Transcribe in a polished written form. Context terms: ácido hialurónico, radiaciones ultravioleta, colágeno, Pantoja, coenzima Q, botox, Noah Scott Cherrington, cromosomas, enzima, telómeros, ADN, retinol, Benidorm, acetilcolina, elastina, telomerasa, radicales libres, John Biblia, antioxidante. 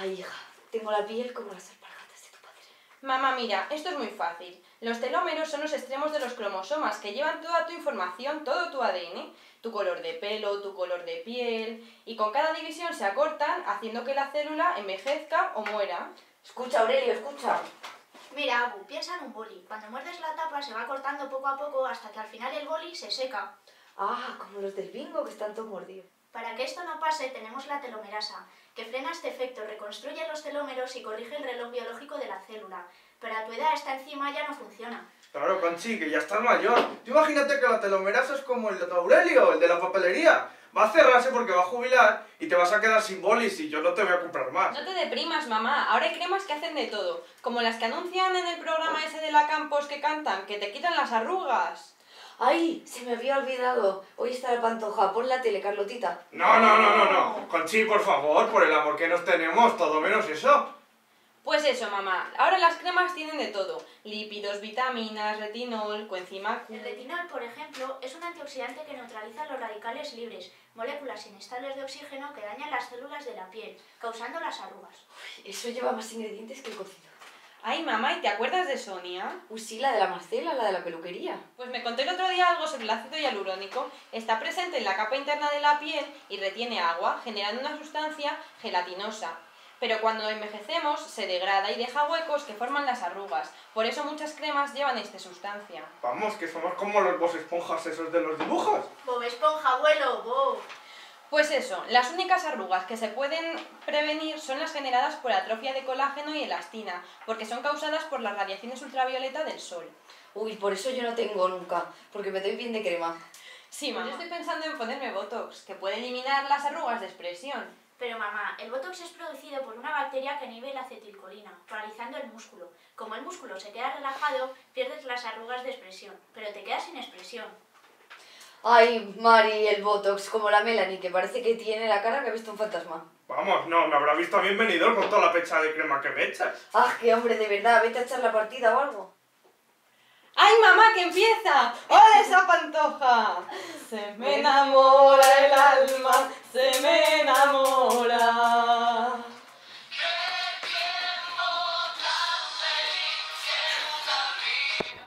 Ay, hija, tengo la piel como las alpargatas de tu padre. Mamá, mira, esto es muy fácil. Los telómeros son los extremos de los cromosomas que llevan toda tu información, todo tu ADN, tu color de pelo, tu color de piel, y con cada división se acortan haciendo que la célula envejezca o muera. Escucha, Aurelio, escucha. Mira, Abu, piensa en un boli. Cuando muerdes la tapa se va cortando poco a poco hasta que al final el boli se seca. Ah, como los del bingo que están todos mordidos. Para que esto no pase tenemos la telomerasa, que frena este efecto, reconstruye los telómeros y corrige el reloj biológico de la célula. Pero a tu edad esta enzima ya no funciona. Claro, Conchi, que ya estás mayor. Tú imagínate que la telomerasa es como el de Aurelio, el de la papelería. Va a cerrarse porque va a jubilar y te vas a quedar sin bolis y yo no te voy a comprar más. No te deprimas, mamá. Ahora hay cremas que hacen de todo. Como las que anuncian en el programa ese de la Campos que cantan, que te quitan las arrugas. ¡Ay! Se me había olvidado. Hoy está la Pantoja. Pon la tele, Carlotita. No. Conchi, por favor, por el amor que nos tenemos, todo menos eso. Pues eso, mamá. Ahora las cremas tienen de todo. Lípidos, vitaminas, retinol, coenzima Q. El retinol, por ejemplo, es un antioxidante que neutraliza los radicales libres, moléculas inestables de oxígeno que dañan las células de la piel, causando las arrugas. Uy, eso lleva más ingredientes que el cocido. Ay, mamá, ¿y te acuerdas de Sonia? Uy, sí, la de la Marcela, la de la peluquería. Pues me conté el otro día algo sobre el ácido hialurónico. Está presente en la capa interna de la piel y retiene agua, generando una sustancia gelatinosa. Pero cuando envejecemos se degrada y deja huecos que forman las arrugas. Por eso muchas cremas llevan esta sustancia. Vamos, que somos como los Bob Esponjas esos de los dibujos. Bob Esponja, abuelo, Bob. Pues eso, las únicas arrugas que se pueden prevenir son las generadas por atrofia de colágeno y elastina, porque son causadas por las radiaciones ultravioleta del sol. Uy, por eso yo no tengo nunca, porque me doy bien de crema. Sí, mamá. Yo estoy pensando en ponerme botox, que puede eliminar las arrugas de expresión. Pero mamá, el botox es producido por una bacteria que inhibe la acetilcolina, paralizando el músculo. Como el músculo se queda relajado, pierdes las arrugas de expresión, pero te quedas sin expresión. Ay, Mari, el botox, como la Melanie, que parece que tiene la cara que ha visto un fantasma. Vamos, no, me habrá visto a mí en Benidorm con toda la pecha de crema que me echas. Ah, qué hombre, de verdad, vete a echar la partida o algo. ¡Ay, mamá, que empieza! ¡Hola esa Pantoja! Se me enamora el alma, se me enamora.